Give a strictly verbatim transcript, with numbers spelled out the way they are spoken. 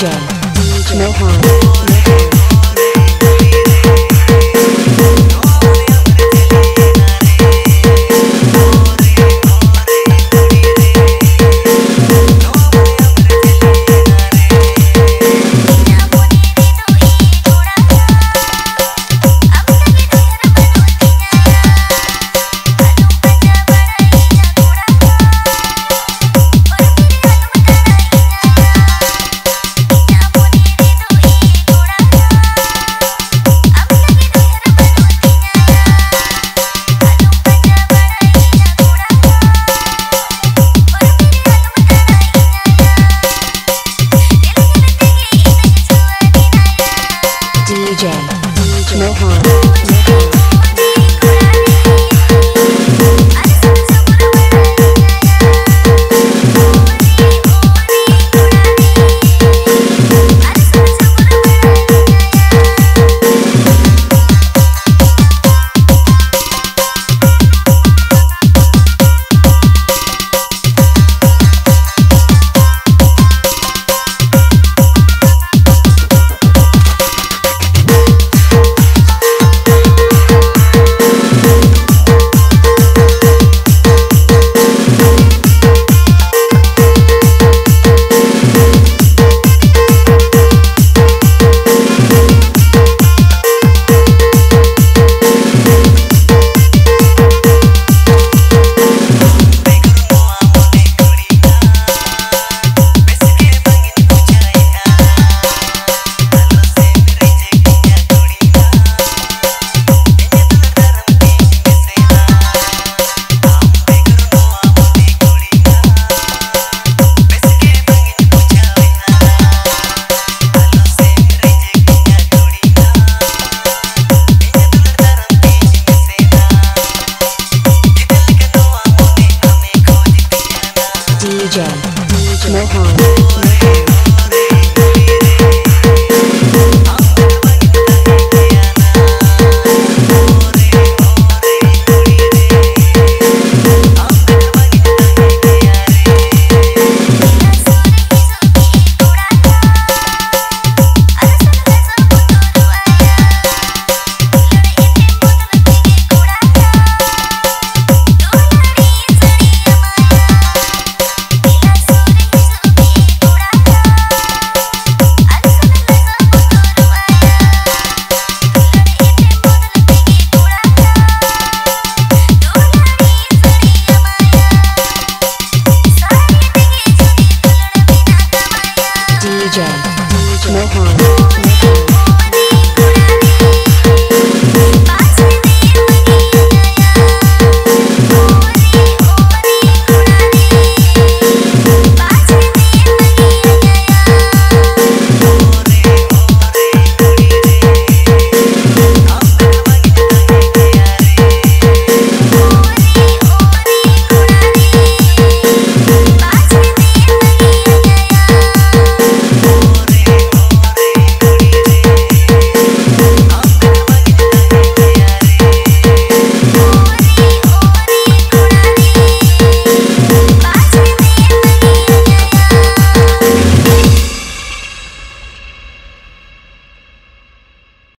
D J Mohan. D J Mohan. D J Mohan. Jam.